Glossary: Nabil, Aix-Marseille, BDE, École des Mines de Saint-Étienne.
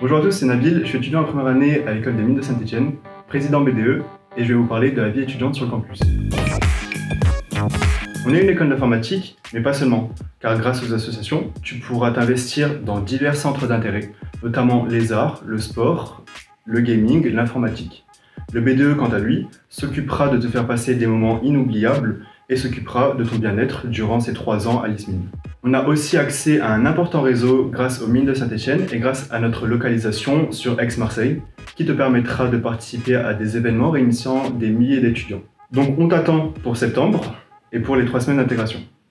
Bonjour à tous, c'est Nabil, je suis étudiant en première année à l'École des Mines de Saint-Étienne, président BDE, et je vais vous parler de la vie étudiante sur le campus. On est une école d'informatique, mais pas seulement, car grâce aux associations, tu pourras t'investir dans divers centres d'intérêt, notamment les arts, le sport, le gaming, l'informatique. Le BDE, quant à lui, s'occupera de te faire passer des moments inoubliables et s'occupera de ton bien-être durant ces 3 ans à l'ISMIN. On a aussi accès à un important réseau grâce aux mines de Saint-Étienne et grâce à notre localisation sur Aix-Marseille, qui te permettra de participer à des événements réunissant des milliers d'étudiants. Donc on t'attend pour septembre et pour les 3 semaines d'intégration.